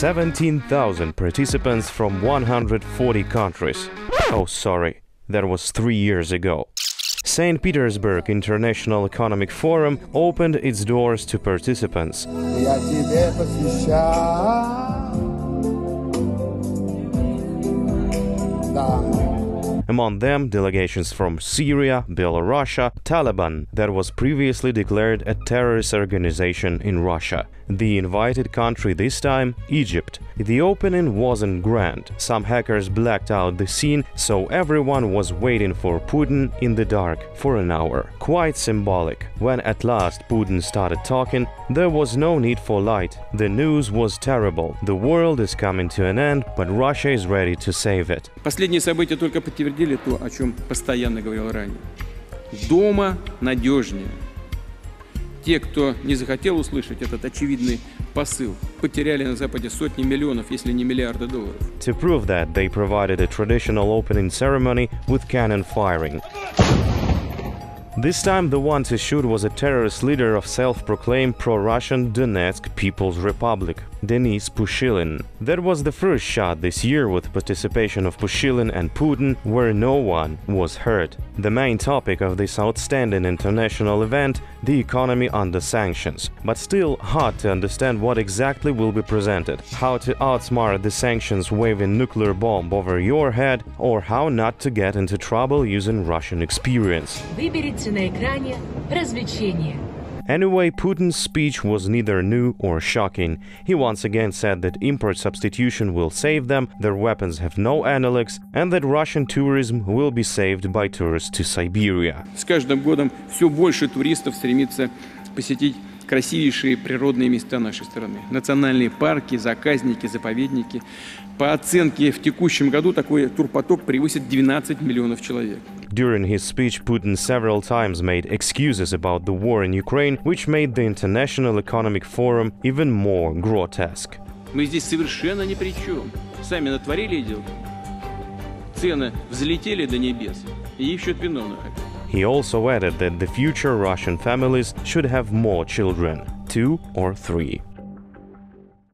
17,000 participants from 140 countries. Oh, sorry, that was 3 years ago. St. Petersburg International Economic Forum opened its doors to participants. Among them, delegations from Syria, Belarus, Taliban, that was previously declared a terrorist organization in Russia. The invited country this time, Egypt. The opening wasn't grand. Some hackers blacked out the scene, so everyone was waiting for Putin in the dark for an hour. Quite symbolic. When at last Putin started talking, there was no need for light. The news was terrible. The world is coming to an end, but Russia is ready to save it. То, о чем постоянно говорил ранее. Дома надежнее. Те, кто не захотел услышать этот очевидный посыл, потеряли на Западе сотни миллионов, если не миллиарды долларов. To prove that, they provided a traditional opening ceremony with cannon firing. This time, the one to shoot was a terrorist leader of self-proclaimed pro-Russian Donetsk People's Republic, Denis Pushilin. That was the first shot this year with participation of Pushilin and Putin, where no one was hurt. The main topic of this outstanding international event – the economy under sanctions. But still hard to understand what exactly will be presented, how to outsmart the sanctions waving nuclear bomb over your head, or how not to get into trouble using Russian experience. Anyway, Putin's speech was neither new or shocking. He once again said that import substitution will save them, their weapons have no analogs, and that Russian tourism will be saved by tourists to Siberia. С каждым годом все больше туристов стремится посетить красивейшие природные места нашей страны. Национальные парки, заказники, заповедники. По оценке, в текущем году такой турпоток превысит 12 миллионов человек. During his speech, Putin several times made excuses about the war in Ukraine, which made the International Economic Forum even more grotesque. Мы здесь совершенно ни при чем. Сами натворили дел. Цены взлетели до небес и ищут виновных. He also added that the future Russian families should have more children, 2 or 3.